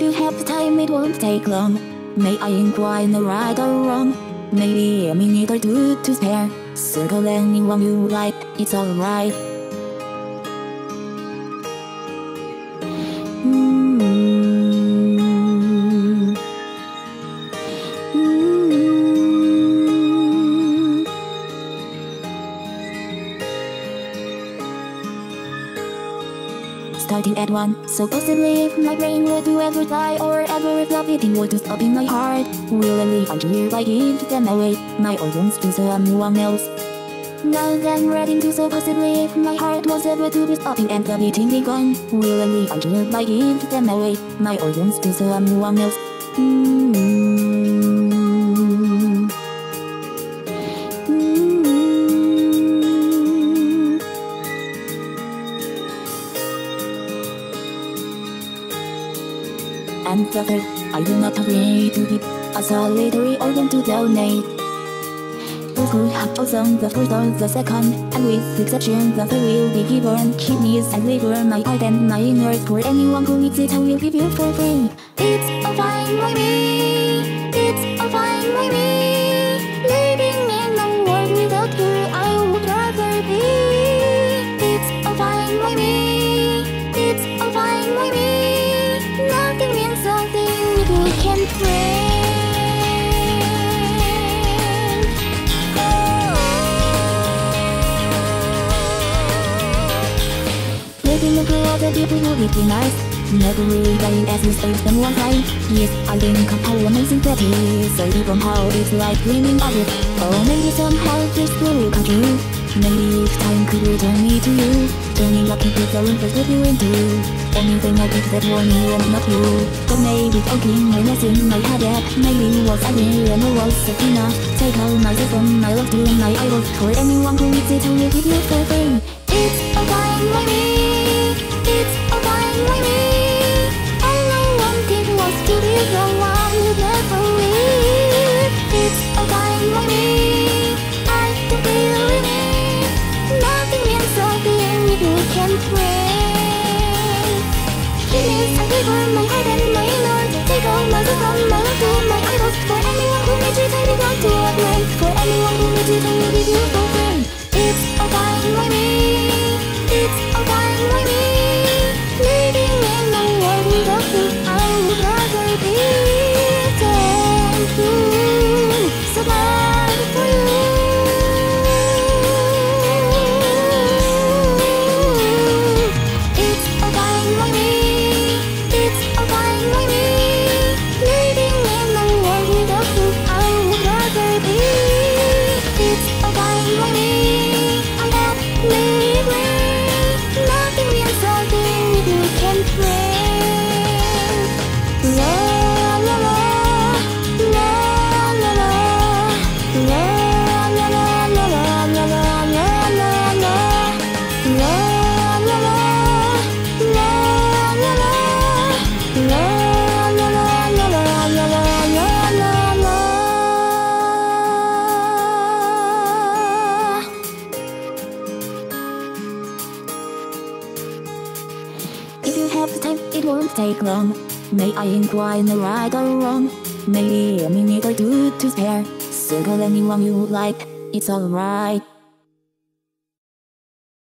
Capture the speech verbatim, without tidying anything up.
If you have the time, it won't take long. May I inquire no right or wrong? Maybe a minute or two to spare. Circle anyone you like, it's alright. Starting at one, so possibly if my brain were to ever die, or ever if the beating were to stop in my heart, willingly I'm here I give them away, my organs to someone else. Now then ready to so possibly if my heart was ever to be stopping and the beating be gone, willingly I'm here I give them away, my organs to someone else. Mm-hmm. And the third, I do not agree to give a solitary organ to donate. Those who have chosen the first or the second, and with exception the third will be given kidneys and liver, my heart and my innards, for anyone who needs it I will give you for free. It's all fine by me, it's all fine by me. Living in a world without you I would rather be. It's all fine by me, it's all fine by me. Nothing means something you can't bring. Oh. Living with other people who recognize, never really dying as you save them one time. Yes, I think of how amazing that is, or even how it's like dreaming of it. Oh, maybe somehow this will come true. Maybe if time could return me to you, turning up into the room first with you into anything I did that were me and not you. But maybe talking my lesson, my headache, maybe was I and I was safe enough. Take all my system, my love to my idols, for anyone who needs it I will give you for free. It's all fine by me, it's all fine by me. All I wanted was to be the one who never leave. It's all fine by me, I can feel it. Nothing means something if you can't breathe. Kidneys and liver, my head and my innards, take all my system, my love to my idols, for anyone who needs it I will not do a break. For anyone who needs it I will give you for free. It's all fine by me, it's all fine by me. Living in a world without you I would rather be. Thank you so much for you. Take long. May I inquire no right or wrong? Maybe a minute or two to spare. Circle anyone you like, it's alright.